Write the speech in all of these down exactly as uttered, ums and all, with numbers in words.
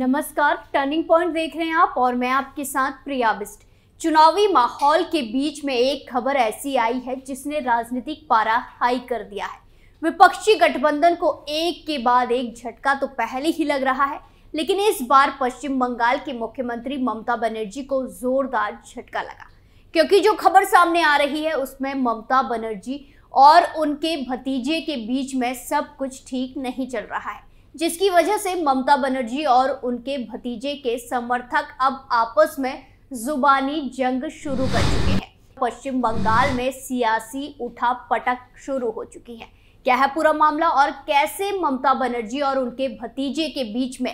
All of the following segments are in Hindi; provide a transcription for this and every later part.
नमस्कार, टर्निंग पॉइंट देख रहे हैं आप और मैं आपके साथ प्रिया बिष्ट। चुनावी माहौल के बीच में एक खबर ऐसी आई है जिसने राजनीतिक पारा हाई कर दिया है। विपक्षी गठबंधन को एक के बाद एक झटका तो पहले ही लग रहा है, लेकिन इस बार पश्चिम बंगाल के मुख्यमंत्री ममता बनर्जी को जोरदार झटका लगा, क्योंकि जो खबर सामने आ रही है उसमें ममता बनर्जी और उनके भतीजे के बीच में सब कुछ ठीक नहीं चल रहा है, जिसकी वजह से ममता बनर्जी और उनके भतीजे के समर्थक अब आपस में जुबानी जंग शुरू कर चुके हैं। पश्चिम बंगाल में सियासी उठा पटक शुरू हो चुकी है। क्या है पूरा मामला और कैसे ममता बनर्जी और उनके भतीजे के बीच में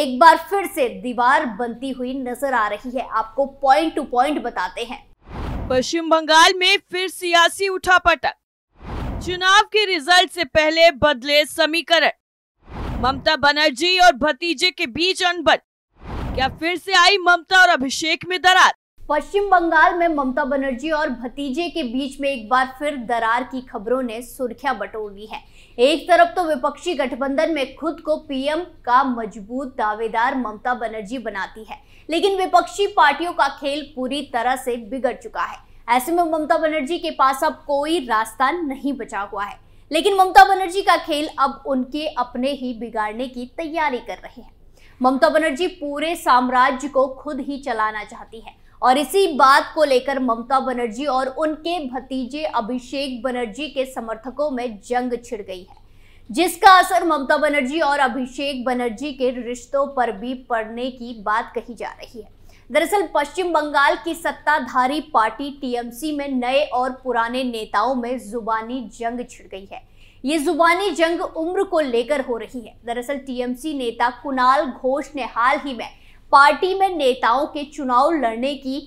एक बार फिर से दीवार बनती हुई नजर आ रही है, आपको पॉइंट टू पॉइंट बताते हैं। पश्चिम बंगाल में फिर सियासी उठा पटक, चुनाव के रिजल्ट से पहले बदले समीकरण, ममता बनर्जी और भतीजे के बीच अनबन, क्या फिर से आई ममता और अभिषेक में दरार? पश्चिम बंगाल में ममता बनर्जी और भतीजे के बीच में एक बार फिर दरार की खबरों ने सुर्खियां बटोर ली है। एक तरफ तो विपक्षी गठबंधन में खुद को पीएम का मजबूत दावेदार ममता बनर्जी बनाती है, लेकिन विपक्षी पार्टियों का खेल पूरी तरह से बिगड़ चुका है। ऐसे में ममता बनर्जी के पास अब कोई रास्ता नहीं बचा हुआ है, लेकिन ममता बनर्जी का खेल अब उनके अपने ही बिगाड़ने की तैयारी कर रहे हैं। ममता बनर्जी पूरे साम्राज्य को खुद ही चलाना चाहती है और इसी बात को लेकर ममता बनर्जी और उनके भतीजे अभिषेक बनर्जी के समर्थकों में जंग छिड़ गई है, जिसका असर ममता बनर्जी और अभिषेक बनर्जी के रिश्तों पर भी पड़ने की बात कही जा रही है। दरअसल पश्चिम बंगाल की सत्ताधारी पार्टी टीएमसी में नए और पुराने नेताओं में जुबानी जंग छिड़ गई है। ये जुबानी जंग उम्र को लेकर हो रही है। दरअसल टीएमसी नेता कुणाल घोष ने हाल ही में पार्टी में नेताओं के चुनाव लड़ने की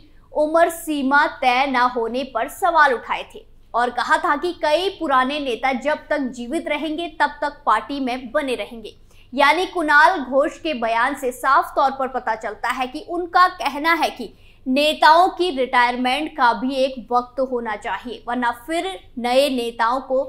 उम्र सीमा तय न होने पर सवाल उठाए थे और कहा था कि कई पुराने नेता जब तक जीवित रहेंगे तब तक पार्टी में बने रहेंगे। यानी कुणाल घोष के बयान से साफ तौर पर पता चलता है कि उनका कहना है कि नेताओं की रिटायरमेंट का भी एक वक्त होना चाहिए, वरना फिर नए नेताओं को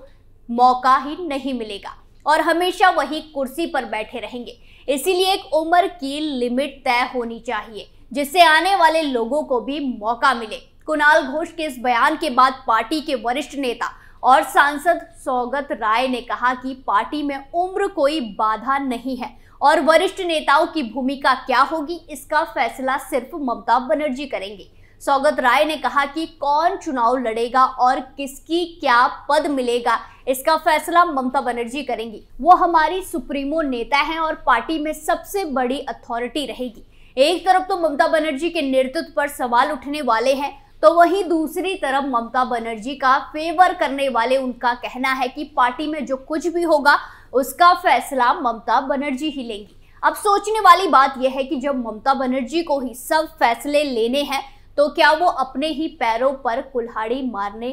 मौका ही नहीं मिलेगा और हमेशा वही कुर्सी पर बैठे रहेंगे। इसीलिए एक उम्र की लिमिट तय होनी चाहिए जिससे आने वाले लोगों को भी मौका मिले। कुणाल घोष के इस बयान के बाद पार्टी के वरिष्ठ नेता और सांसद सौगत राय ने कहा कि पार्टी में उम्र कोई बाधा नहीं है और वरिष्ठ नेताओं की भूमिका क्या होगी इसका फैसला सिर्फ ममता बनर्जी करेंगे। सौगत राय ने कहा कि कौन चुनाव लड़ेगा और किसकी क्या पद मिलेगा इसका फैसला ममता बनर्जी करेंगी। वो हमारी सुप्रीमो नेता हैं और पार्टी में सबसे बड़ी अथॉरिटी रहेगी। एक तरफ तो ममता बनर्जी के नेतृत्व पर सवाल उठने वाले हैं, तो वहीं दूसरी तरफ ममता बनर्जी का फेवर करने वाले उनका कहना है कि पार्टी में जो कुछ भी होगा उसका फैसला ममता बनर्जी ही लेंगी। अब सोचने वाली बात यह है कि जब ममता बनर्जी को ही सब फैसले लेने हैं तो क्या वो अपने ही पैरों पर कुल्हाड़ी मारने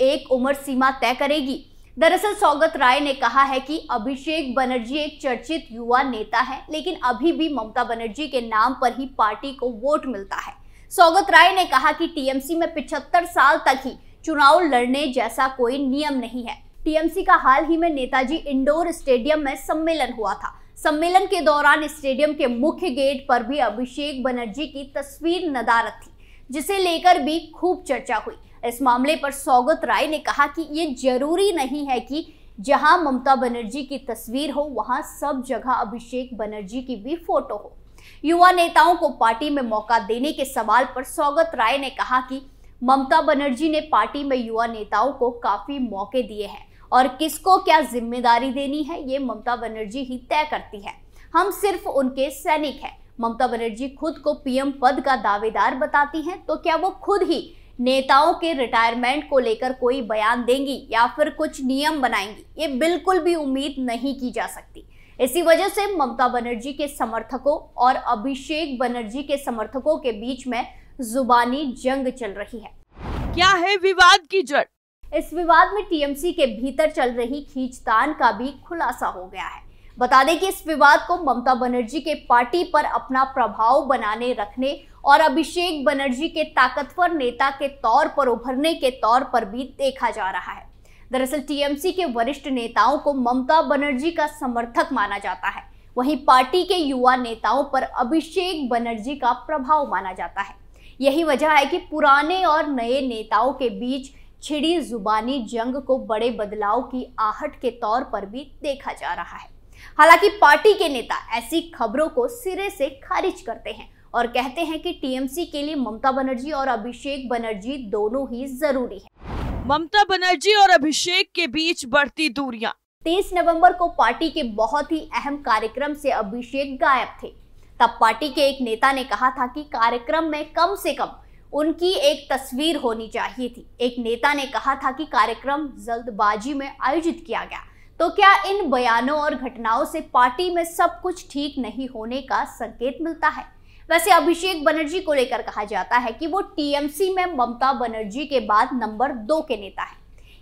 एक उम्र सीमा तय करेगी? दरअसल सौगत राय ने कहा है कि अभिषेक बनर्जी एक चर्चित युवा नेता है, लेकिन अभी भी ममता बनर्जी के नाम पर ही पार्टी को वोट मिलता है। सौगत राय ने कहा कि टीएमसी में पचहत्तर साल तक ही चुनाव लड़ने जैसा कोई नियम नहीं है। टीएमसी का हाल ही में नेताजी इंडोर स्टेडियम में सम्मेलन हुआ था। सम्मेलन के दौरान स्टेडियम के मुख्य गेट पर भी अभिषेक बनर्जी की तस्वीर नदारद थी, जिसे लेकर भी खूब चर्चा हुई। इस मामले पर सौगत राय ने कहा कि ये जरूरी नहीं है कि जहां ममता बनर्जी की तस्वीर हो वहां सब जगह अभिषेक बनर्जी की भी फोटो हो। युवा नेताओं को पार्टी में मौका देने के सवाल पर सौगत राय ने कहा कि ममता बनर्जी ने पार्टी में युवा नेताओं को काफी मौके दिए हैं और किसको क्या जिम्मेदारी देनी है ये ममता बनर्जी ही तय करती है। हम सिर्फ उनके सैनिक हैं। ममता बनर्जी खुद को पीएम पद का दावेदार बताती हैं, तो क्या वो खुद ही नेताओं के रिटायरमेंट को लेकर कोई बयान देंगी या फिर कुछ नियम बनाएंगी? ये बिल्कुल भी उम्मीद नहीं की जा सकती। इसी वजह से ममता बनर्जी के समर्थकों और अभिषेक बनर्जी के समर्थकों के बीच में जुबानी जंग चल रही है। क्या है विवाद की जड़? इस विवाद में टीएमसी के भीतर चल रही खींचतान का भी खुलासा हो गया है। बता दें कि इस विवाद को ममता बनर्जी के पार्टी पर अपना प्रभाव बनाने रखने और अभिषेक बनर्जी के ताकतवर नेता के तौर पर उभरने के तौर पर भी देखा जा रहा है। दरअसल टीएमसी के वरिष्ठ नेताओं को ममता बनर्जी का समर्थक माना जाता है, वहीं पार्टी के युवा नेताओं पर अभिषेक बनर्जी का प्रभाव माना जाता है। यही वजह है कि पुराने और नए नेताओं के बीच छिड़ी जुबानी जंग को बड़े बदलाव की आहट के तौर पर भी देखा जा रहा है। हालांकि पार्टी के नेता ऐसी खबरों को सिरे से खारिज करते हैं और कहते हैं कि टीएमसी के लिए ममता बनर्जी और अभिषेक बनर्जी दोनों ही जरूरी हैं। ममता बनर्जी और अभिषेक के बीच बढ़ती दूरियां। तेईस नवंबर को पार्टी के बहुत ही अहम कार्यक्रम से अभिषेक गायब थे। तब पार्टी के एक नेता ने कहा था कि कार्यक्रम में कम से कम उनकी एक तस्वीर होनी चाहिए थी। एक नेता ने कहा था कि कार्यक्रम जल्दबाजी में आयोजित किया गया। तो क्या इन बयानों और घटनाओं से पार्टी में सब कुछ ठीक नहीं होने का संकेत मिलता है? वैसे अभिषेक बनर्जी को लेकर कहा जाता है कि वो टीएमसी में ममता बनर्जी के बाद नंबर दो के नेता है,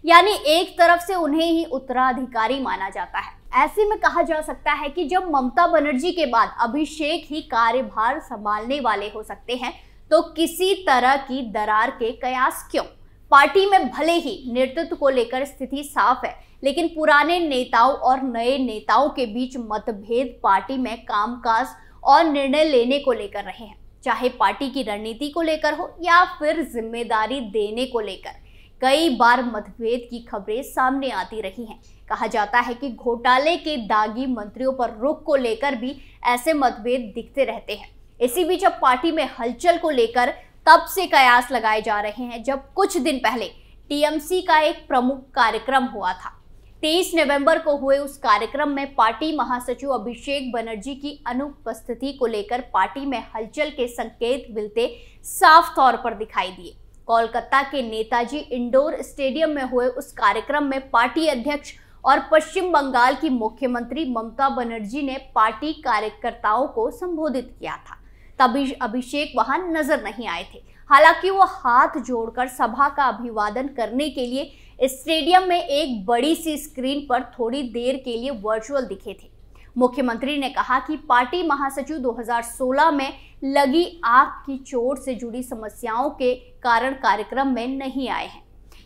यानी एक तरफ से उन्हें ही उत्तराधिकारी माना जाता है। ऐसे में कहा जा सकता है कि जब ममता बनर्जी के बाद अभिषेक ही कार्यभार संभालने वाले हो सकते हैं, तो किसी तरह की दरार के कयास क्यों? पार्टी में भले ही नेतृत्व को लेकर स्थिति साफ है, लेकिन पुराने नेताओं और नए नेताओं के बीच मतभेद पार्टी में कामकाज और निर्णय लेने को लेकर रहे हैं, चाहे पार्टी की रणनीति को लेकर हो या फिर जिम्मेदारी देने को लेकर। कई बार मतभेद की खबरें सामने आती रही हैं। कहा जाता है कि घोटाले के दागी मंत्रियों पर रुख को लेकर भी ऐसे मतभेद दिखते रहते हैं। इसी बीच अब पार्टी में हलचल को लेकर तब से कयास लगाए जा रहे हैं जब कुछ दिन पहले टीएमसी का एक प्रमुख कार्यक्रम हुआ था। तेईस नवंबर को हुए उस कार्यक्रम में पार्टी महासचिव अभिषेक बनर्जी की अनुपस्थिति को लेकर पार्टी में हलचल के संकेत मिलते साफ तौर पर दिखाई दिए। कोलकाता के नेताजी इंडोर स्टेडियम में हुए उस कार्यक्रम में पार्टी अध्यक्ष और पश्चिम बंगाल की मुख्यमंत्री ममता बनर्जी ने पार्टी कार्यकर्ताओं को संबोधित किया था। तभी अभिषेक वहां नजर नहीं आए थे। हालांकि वो हाथ जोड़कर सभा का अभिवादन करने के लिए स्टेडियम में एक बड़ी सी स्क्रीन पर थोड़ी देर के लिए वर्चुअल दिखे थे। मुख्यमंत्री ने कहा कि पार्टी महासचिव दो हज़ार सोलह में लगी आग की चोट से जुड़ी समस्याओं के कारण कार्यक्रम में नहीं आए हैं।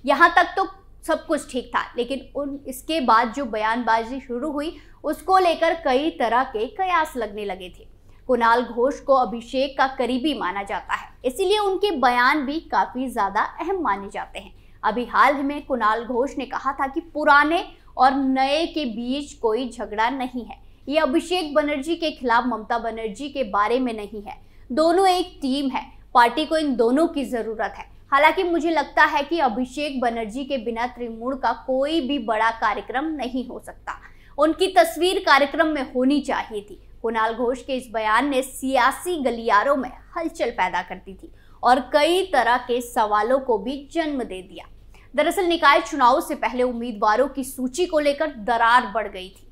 यहां तक तो सब कुछ ठीक था, लेकिन उन इसके बाद जो बयानबाजी शुरू हुई उसको लेकर कई तरह के कयास लगने लगे थे। कुणाल घोष को अभिषेक का करीबी माना जाता है, इसीलिए उनके बयान भी काफी ज्यादा अहम माने जाते हैं। अभी हाल में कुणाल घोष ने कहा था कि पुराने और नए के बीच कोई झगड़ा नहीं है। ये अभिषेक बनर्जी के खिलाफ ममता बनर्जी के बारे में नहीं है। दोनों एक टीम है, पार्टी को इन दोनों की जरूरत है। हालांकि मुझे लगता है कि अभिषेक बनर्जी के बिना तृणमूल का कोई भी बड़ा कार्यक्रम नहीं हो सकता। उनकी तस्वीर कार्यक्रम में होनी चाहिए थी। कुणाल घोष के इस बयान ने सियासी गलियारों में हलचल पैदा कर दी थी और कई तरह के सवालों को भी जन्म दे दिया। दरअसल निकाय चुनाव से पहले उम्मीदवारों की सूची को लेकर दरार बढ़ गई थी।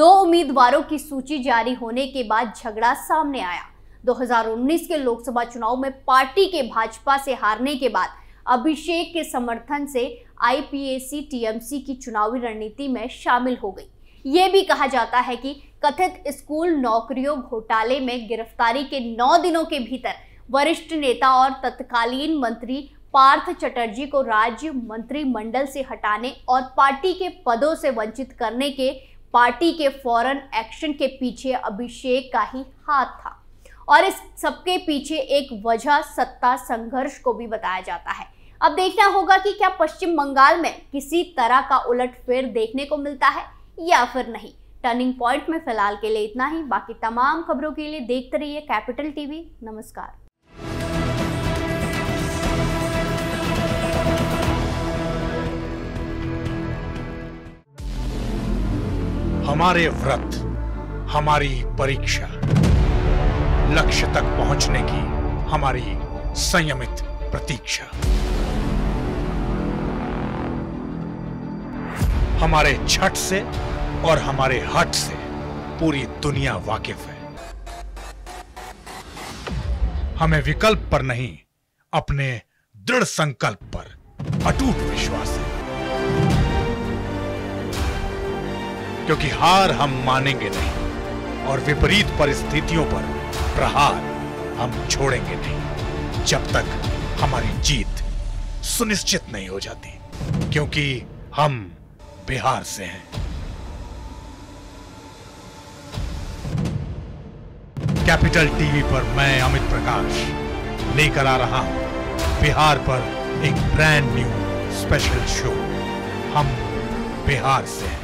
दो उम्मीदवारों की सूची जारी होने के बाद झगड़ा सामने आया। दो हज़ार उन्नीस के लोकसभा चुनाव में पार्टी के भाजपा से हारने के बाद अभिषेक के समर्थन से आईपीएसी टीएमसी की चुनावी रणनीति में शामिल हो गई। ये भी कहा जाता है कि कथित स्कूल नौकरियों घोटाले में गिरफ्तारी के नौ दिनों के भीतर वरिष्ठ नेता और तत्कालीन मंत्री पार्थ चटर्जी को राज्य मंत्रिमंडल से हटाने और पार्टी के पदों से वंचित करने के पार्टी के फौरन एक्शन के पीछे अभिषेक का ही हाथ था। और इस सबके पीछे एक वजह सत्ता संघर्ष को भी बताया जाता है। अब देखना होगा कि क्या पश्चिम बंगाल में किसी तरह का उलटफेर देखने को मिलता है या फिर नहीं। टर्निंग पॉइंट में फिलहाल के लिए इतना ही। बाकी तमाम खबरों के लिए देखते रहिए कैपिटल टीवी। नमस्कार। हमारे व्रत, हमारी परीक्षा, लक्ष्य तक पहुंचने की हमारी संयमित प्रतीक्षा, हमारे छठ से और हमारे हठ से पूरी दुनिया वाकिफ है। हमें विकल्प पर नहीं, अपने दृढ़ संकल्प पर अटूट विश्वास है, क्योंकि हार हम मानेंगे नहीं और विपरीत परिस्थितियों पर प्रहार हम छोड़ेंगे नहीं जब तक हमारी जीत सुनिश्चित नहीं हो जाती, क्योंकि हम बिहार से हैं। कैपिटल टीवी पर मैं अमित प्रकाश लेकर आ रहा हूं बिहार पर एक ब्रांड न्यू स्पेशल शो, हम बिहार से।